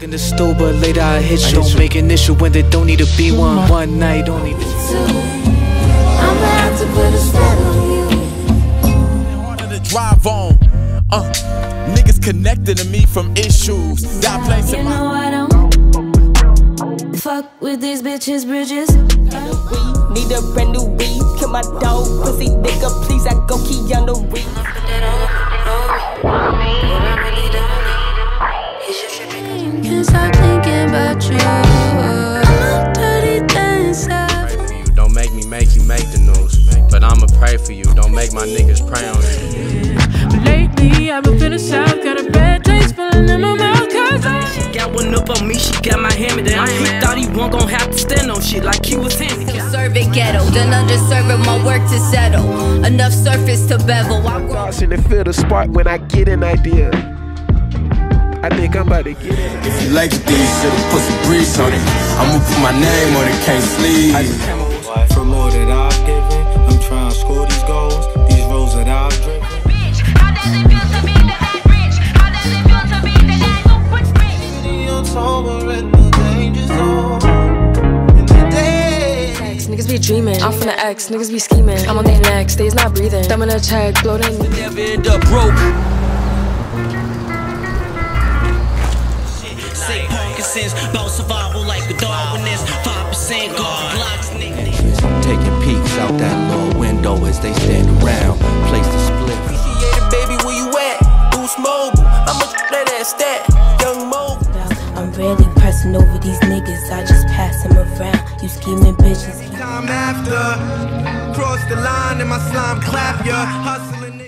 Talking to Stu, but later I hit you. Don't make an issue when they don't need to be one. One night only. I'm gonna have to put a stop on you. Harder to drive on. Niggas connected to me from issues. Stop playing some. You know I don't fuck with these bitches' bridges. Need a brand new weed. Kill my dog, pussy nigga, please. I go key on the weed. Stop thinking about you. I'm dirty inside. Don't make me make you make the news, but I'ma pray for you. Don't make my niggas pray on you. But lately I've been feeling south, got a bad taste filling in my mouth 'cause she got one up on me, she got my hammer down. He thought he won't gon' have to stand on shit like he was handicapped. Conservative ghetto, then underserved, my work to settle. Enough surface to bevel. I'm crossing and feel the spark when I get an idea. I think I'm about to get it. If you like the thing, should've put some grease on it. I'ma put my name on it, can't sleep. From all that I've given, I'm trying to score these goals. These roles that I've driven. Bitch, how does it feel to be the hot rich? How does it feel to be the guy who puts rich? Niggas be dreaming, I'm from the X, niggas be scheming. I'm on their necks, they's not breathing. Thumb in a check, blow their knee. Never end up broke. About survival like a dog when there's 5% guard blocks, nigga. Taking peeks out that low window as they stand around. Place to split. Appreciate it, baby, where you at? Boost mobile, I'ma play that stat. Young mobile. I'm really pressing over these niggas, I just pass them around. You scheming bitches. Time after, cross the line in my slime, clap ya. Hustling.